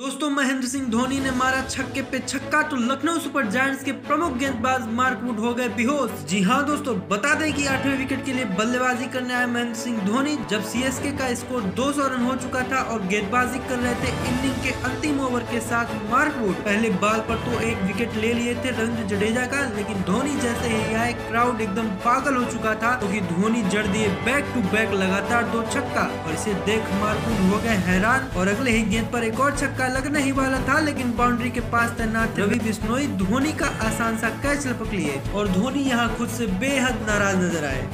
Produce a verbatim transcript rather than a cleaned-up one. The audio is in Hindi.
दोस्तों महेंद्र सिंह धोनी ने मारा छक्के पे छक्का तो लखनऊ सुपर जायंट्स के प्रमुख गेंदबाज मार्क वुड हो गए बेहोश। जी हां दोस्तों, बता दें कि आठवें विकेट के लिए बल्लेबाजी करने आए महेंद्र सिंह धोनी जब सीएसके का स्कोर दो सौ रन हो चुका था और गेंदबाजी कर रहे थे। इनिंग के अंतिम ओवर के साथ मार्क वुड पहले बॉल पर तो एक विकेट ले लिए थे रवींद्र जडेजा का, लेकिन धोनी जैसे ही आए क्राउड एकदम पागल हो चुका था क्योंकि धोनी जड़ दिए बैक टू बैक लगातार दो छक्का और इसे देख मार्क वुड हो गए हैरान और अगले ही गेंद पर एक और छक्का लगने ही वाला था, लेकिन बाउंड्री के पास तैनात रवि बिश्नोई धोनी का आसान सा कैच लपक लिए और धोनी यहां खुद से बेहद नाराज नजर आए।